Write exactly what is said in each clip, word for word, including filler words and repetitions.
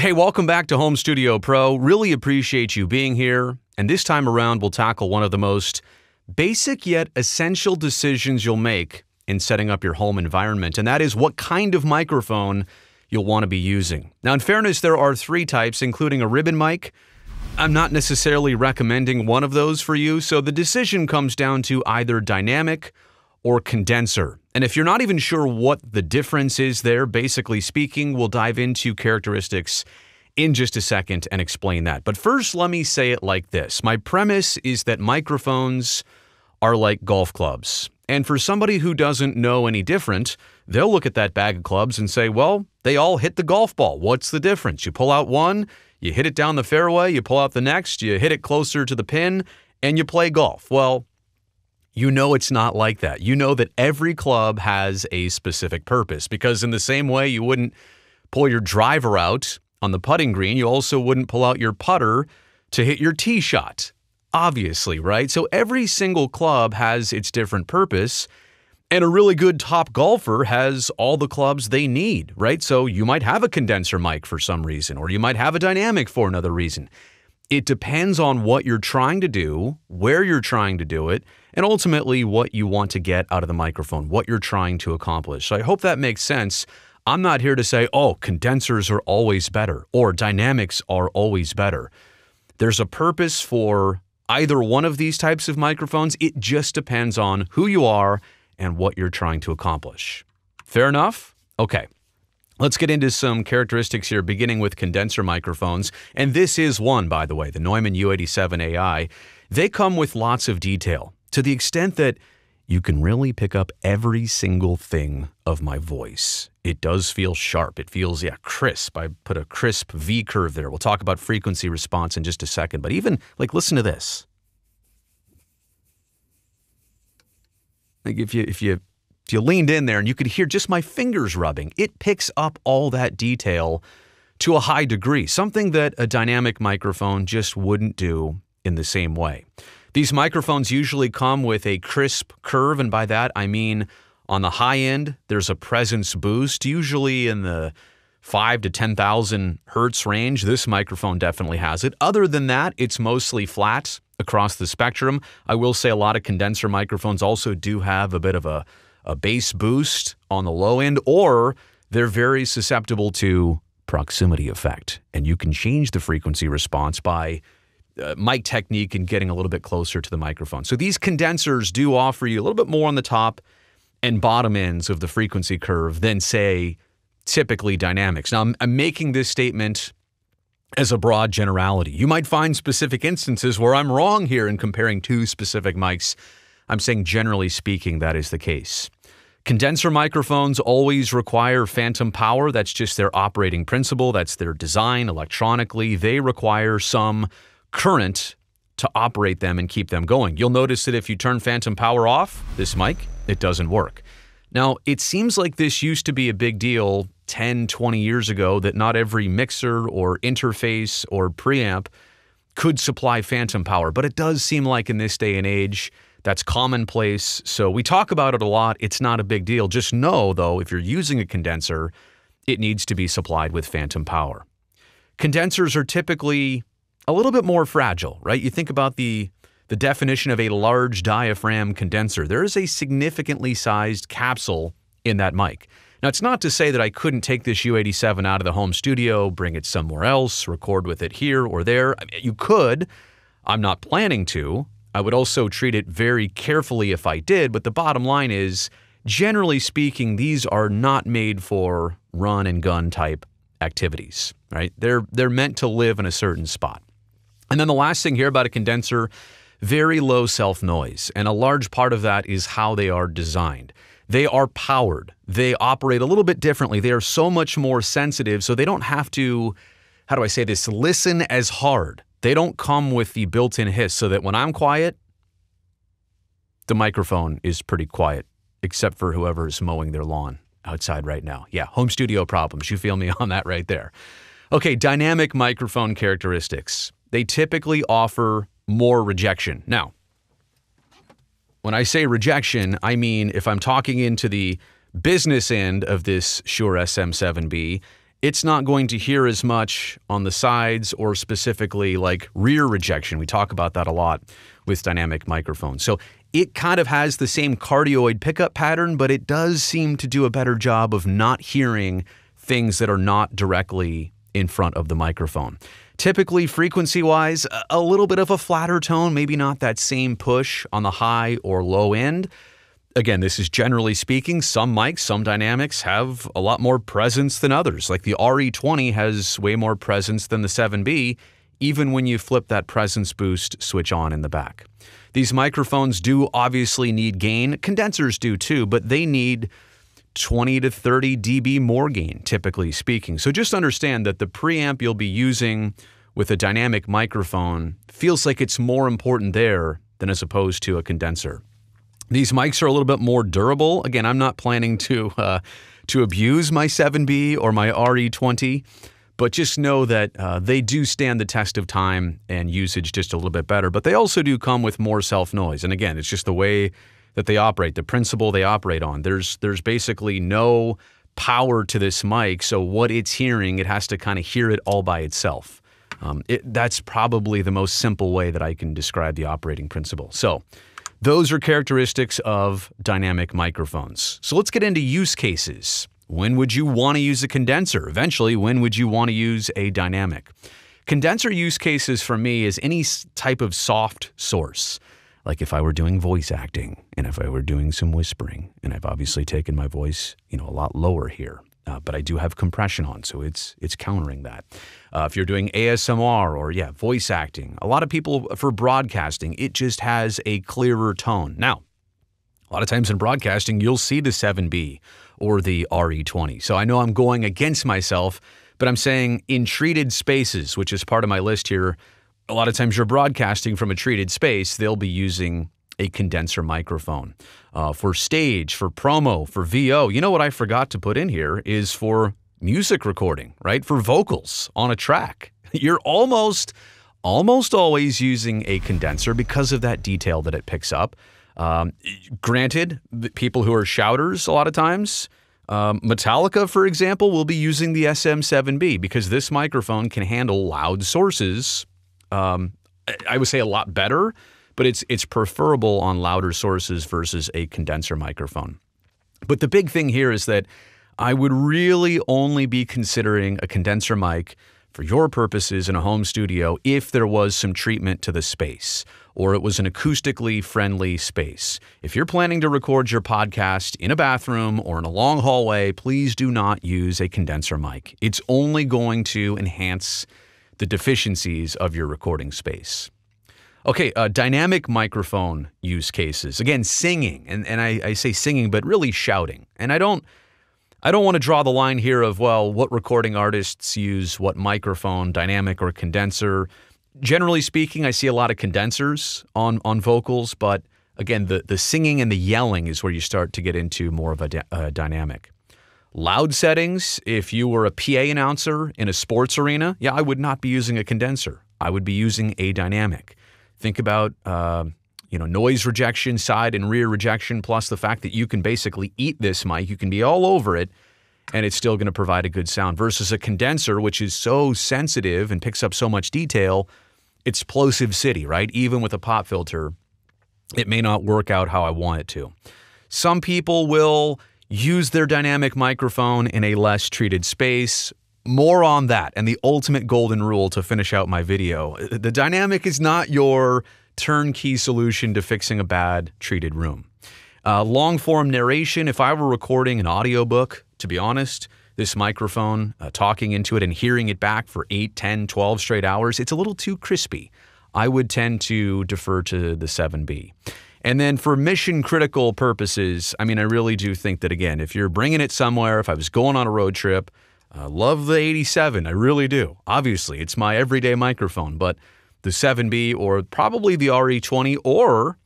Hey, welcome back to Home Studio Pro. Really appreciate you being here. And this time around, we'll tackle one of the most basic yet essential decisions you'll make in setting up your home environment, and that is what kind of microphone you'll want to be using. Now, in fairness, there are three types, including a ribbon mic. I'm not necessarily recommending one of those for you, so the decision comes down to either dynamic or condenser. And if you're not even sure what the difference is there, basically speaking, we'll dive into characteristics in just a second and explain that. But first, let me say it like this. My premise is that microphones are like golf clubs. And for somebody who doesn't know any different, they'll look at that bag of clubs and say, well, they all hit the golf ball. What's the difference? You pull out one, you hit it down the fairway, you pull out the next, you hit it closer to the pin, and you play golf. Well, you know it's not like that. You know that every club has a specific purpose, because in the same way you wouldn't pull your driver out on the putting green, you also wouldn't pull out your putter to hit your tee shot. Obviously, right? So every single club has its different purpose, and a really good top golfer has all the clubs they need, right? So you might have a condenser mic for some reason, or you might have a dynamic for another reason. It depends on what you're trying to do, where you're trying to do it, and ultimately what you want to get out of the microphone, what you're trying to accomplish. So I hope that makes sense. I'm not here to say, oh, condensers are always better or dynamics are always better. There's a purpose for either one of these types of microphones. It just depends on who you are and what you're trying to accomplish. Fair enough? Okay. Let's get into some characteristics here, beginning with condenser microphones. And this is one, by the way, the Neumann U eighty-seven A I. They come with lots of detail, to the extent that you can really pick up every single thing of my voice. It does feel sharp. It feels, yeah, crisp. I put a crisp V curve there. We'll talk about frequency response in just a second. But even, like, listen to this. Like, if you, if you... If you leaned in there and you could hear just my fingers rubbing, it picks up all that detail to a high degree, something that a dynamic microphone just wouldn't do in the same way. These microphones usually come with a crisp curve, and by that I mean on the high end, there's a presence boost, usually in the five to ten thousand hertz range. This microphone definitely has it. Other than that, it's mostly flat across the spectrum. I will say a lot of condenser microphones also do have a bit of a a bass boost on the low end, or they're very susceptible to proximity effect. And you can change the frequency response by uh, mic technique and getting a little bit closer to the microphone. So these condensers do offer you a little bit more on the top and bottom ends of the frequency curve than, say, typically dynamics. Now, I'm, I'm making this statement as a broad generality. You might find specific instances where I'm wrong here in comparing two specific mics. I'm saying generally speaking, that is the case. Condenser microphones always require phantom power. That's just their operating principle. That's their design electronically. They require some current to operate them and keep them going. You'll notice that if you turn phantom power off, this mic, it doesn't work. Now, it seems like this used to be a big deal ten, twenty years ago, that not every mixer or interface or preamp could supply phantom power. But it does seem like in this day and age, that's commonplace, so we talk about it a lot. It's not a big deal. Just know, though, if you're using a condenser, it needs to be supplied with phantom power. Condensers are typically a little bit more fragile, right? You think about the, the definition of a large diaphragm condenser. There is a significantly sized capsule in that mic. Now, it's not to say that I couldn't take this U eighty-seven out of the home studio, bring it somewhere else, record with it here or there. You could. I'm not planning to. I would also treat it very carefully if I did, but the bottom line is, generally speaking, these are not made for run-and-gun type activities, right? They're, they're meant to live in a certain spot. And then the last thing here about a condenser, very low self-noise, and a large part of that is how they are designed. They are powered. They operate a little bit differently. They are so much more sensitive, so they don't have to, how do I say this, listen as hard. They don't come with the built-in hiss, so that when I'm quiet, the microphone is pretty quiet, except for whoever is mowing their lawn outside right now. Yeah, home studio problems. You feel me on that right there. Okay, dynamic microphone characteristics. They typically offer more rejection. Now, when I say rejection, I mean if I'm talking into the business end of this Shure S M seven B, it's not going to hear as much on the sides or specifically like rear rejection. We talk about that a lot with dynamic microphones. So it kind of has the same cardioid pickup pattern, but it does seem to do a better job of not hearing things that are not directly in front of the microphone. Typically, frequency-wise, a little bit of a flatter tone, maybe not that same push on the high or low end. Again, this is generally speaking. Some mics, some dynamics have a lot more presence than others. Like the R E twenty has way more presence than the seven B, even when you flip that presence boost switch on in the back. These microphones do obviously need gain. Condensers do too, but they need twenty to thirty D B more gain, typically speaking. So just understand that the preamp you'll be using with a dynamic microphone feels like it's more important there than as opposed to a condenser. These mics are a little bit more durable. Again, I'm not planning to uh, to abuse my seven B or my R E twenty, but just know that uh, they do stand the test of time and usage just a little bit better. But they also do come with more self-noise. And again, it's just the way that they operate, the principle they operate on. There's, there's basically no power to this mic, so what it's hearing, it has to kind of hear it all by itself. Um, it, that's probably the most simple way that I can describe the operating principle. So those are characteristics of dynamic microphones. So let's get into use cases. When would you want to use a condenser? Eventually, when would you want to use a dynamic? Condenser use cases for me is any type of soft source. Like if I were doing voice acting, and if I were doing some whispering, and I've obviously taken my voice, you know, a lot lower here, uh, but I do have compression on, so it's it's countering that. Uh, if you're doing A S M R or yeah, voice acting, a lot of people for broadcasting, it just has a clearer tone. Now, a lot of times in broadcasting, you'll see the seven B or the R E twenty. So I know I'm going against myself, but I'm saying in treated spaces, which is part of my list here. A lot of times you're broadcasting from a treated space, they'll be using a condenser microphone. Uh, for stage, for promo, for V O, you know what I forgot to put in here is for music recording, right? For vocals on a track. You're almost, almost always using a condenser because of that detail that it picks up. Um, granted, people who are shouters a lot of times, Um, Metallica, for example, will be using the S M seven B because this microphone can handle loud sources. Um, I would say a lot better, but it's it's preferable on louder sources versus a condenser microphone. But the big thing here is that I would really only be considering a condenser mic for your purposes in a home studio if there was some treatment to the space or it was an acoustically friendly space. If you're planning to record your podcast in a bathroom or in a long hallway, please do not use a condenser mic. It's only going to enhance the deficiencies of your recording space. Okay, uh, dynamic microphone use cases. Again, singing, and, and I, I say singing, but really shouting. And I don't, I don't want to draw the line here of, well, what recording artists use what microphone, dynamic or condenser. Generally speaking, I see a lot of condensers on, on vocals, but again, the, the singing and the yelling is where you start to get into more of a uh, dynamic. Loud settings, if you were a P A announcer in a sports arena, yeah, I would not be using a condenser. I would be using a dynamic. Think about, uh, you know, noise rejection, side and rear rejection, plus the fact that you can basically eat this mic. You can be all over it, and it's still going to provide a good sound. Versus a condenser, which is so sensitive and picks up so much detail, it's plosive city, right? Even with a pop filter, it may not work out how I want it to. Some people will use their dynamic microphone in a less treated space. More on that and the ultimate golden rule to finish out my video. The dynamic is not your turnkey solution to fixing a bad treated room. Uh, long-form narration, if I were recording an audiobook, to be honest, this microphone, uh, talking into it and hearing it back for eight, ten, twelve straight hours, it's a little too crispy. I would tend to defer to the seven B. And then for mission critical purposes, I mean, I really do think that, again, if you're bringing it somewhere, if I was going on a road trip, I love the eighty-seven. I really do. Obviously, it's my everyday microphone, but the seven B or probably the R E twenty or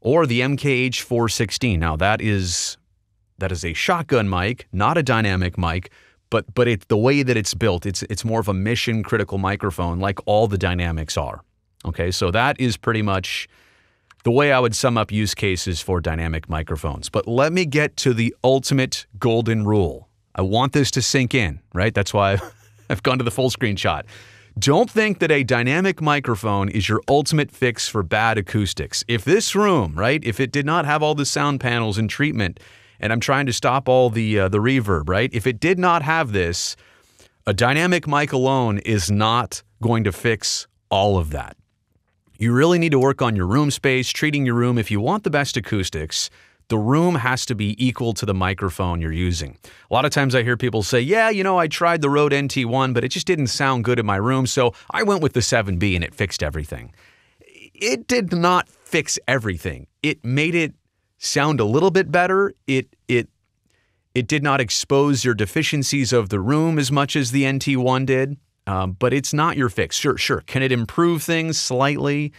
or the M K H four sixteen. Now, that is that is a shotgun mic, not a dynamic mic, but but it, the way that it's built, it's it's more of a mission critical microphone like all the dynamics are. Okay, so that is pretty much the way I would sum up use cases for dynamic microphones. But let me get to the ultimate golden rule. I want this to sink in, right? That's why I've gone to the full screen shot. Don't think that a dynamic microphone is your ultimate fix for bad acoustics. If this room, right, if it did not have all the sound panels and treatment, and I'm trying to stop all the, uh, the reverb, right? If it did not have this, a dynamic mic alone is not going to fix all of that. You really need to work on your room space, treating your room. If you want the best acoustics, the room has to be equal to the microphone you're using. A lot of times I hear people say, yeah, you know, I tried the Rode N T one, but it just didn't sound good in my room, so I went with the seven B and it fixed everything. It did not fix everything. It made it sound a little bit better. It, it, it did not expose your deficiencies of the room as much as the N T one did, um, but it's not your fix. Sure, sure. Can it improve things slightly?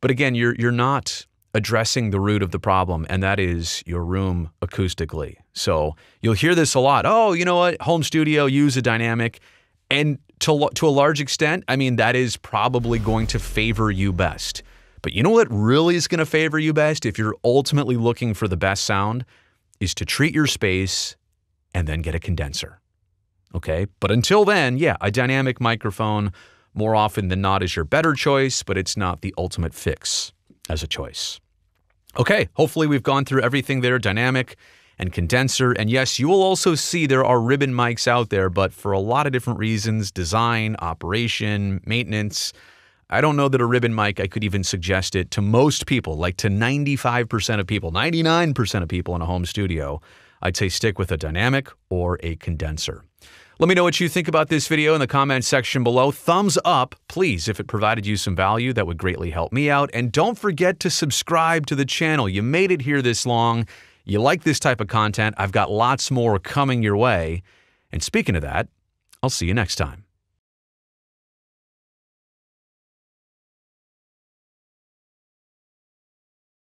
But again, you're, you're not addressing the root of the problem, and that is your room acoustically. So you'll hear this a lot. Oh, you know what? Home studio, use a dynamic. And to, to a large extent, I mean, that is probably going to favor you best. But you know what really is going to favor you best if you're ultimately looking for the best sound is to treat your space and then get a condenser. Okay? But until then, yeah, a dynamic microphone more often than not is your better choice, but it's not the ultimate fix as a choice. Okay, hopefully we've gone through everything there, dynamic and condenser. And yes, you will also see there are ribbon mics out there, but for a lot of different reasons, design, operation, maintenance, I don't know that a ribbon mic, I could even suggest it to most people, like to ninety-five percent of people, ninety-nine percent of people in a home studio, I'd say stick with a dynamic or a condenser. Let me know what you think about this video in the comments section below. Thumbs up, please, if it provided you some value. That would greatly help me out. And don't forget to subscribe to the channel. You made it here this long. You like this type of content. I've got lots more coming your way. And speaking of that, I'll see you next time.